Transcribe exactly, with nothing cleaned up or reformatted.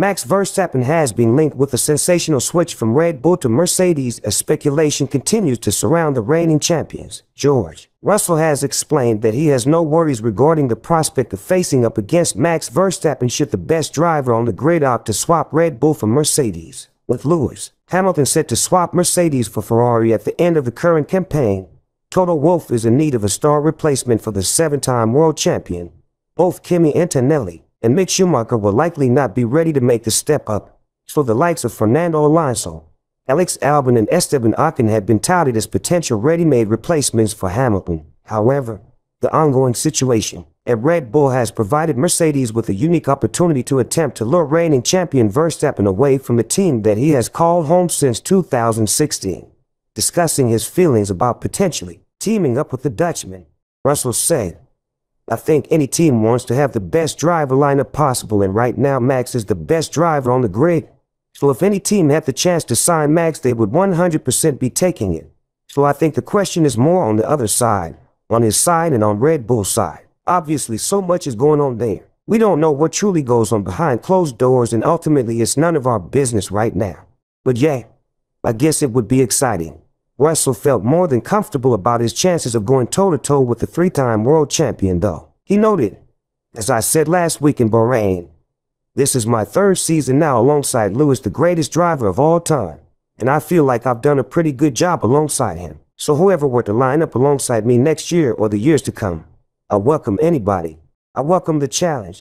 Max Verstappen has been linked with a sensational switch from Red Bull to Mercedes as speculation continues to surround the reigning champions. George Russell has explained that he has no worries regarding the prospect of facing up against Max Verstappen should the best driver on the grid opt to swap Red Bull for Mercedes. With Lewis Hamilton set to swap Mercedes for Ferrari at the end of the current campaign, Toto Wolff is in need of a star replacement for the seven-time world champion. Both Kimi Antonelli and Mick Schumacher will likely not be ready to make the step up, so the likes of Fernando Alonso, Alex Albon and Esteban Ocon have been touted as potential ready-made replacements for Hamilton. However, the ongoing situation at Red Bull has provided Mercedes with a unique opportunity to attempt to lure reigning champion Verstappen away from the team that he has called home since two thousand sixteen. Discussing his feelings about potentially teaming up with the Dutchman, Russell said, "I think any team wants to have the best driver lineup possible, and right now Max is the best driver on the grid. So if any team had the chance to sign Max, they would one hundred percent be taking it. So I think the question is more on the other side, on his side and on Red Bull's side. Obviously so much is going on there. We don't know what truly goes on behind closed doors, and ultimately it's none of our business right now. But yeah, I guess it would be exciting." Russell felt more than comfortable about his chances of going toe-to-toe with the three-time world champion, though. He noted, "As I said last week in Bahrain, this is my third season now alongside Lewis, the greatest driver of all time, and I feel like I've done a pretty good job alongside him. So whoever were to line up alongside me next year or the years to come, I welcome anybody. I welcome the challenge.